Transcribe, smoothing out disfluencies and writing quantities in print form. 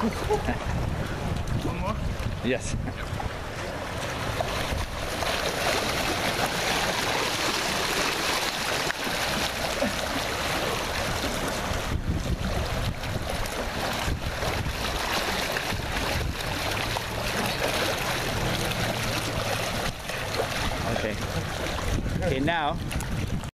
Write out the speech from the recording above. One more? Yes. Okay. Okay, now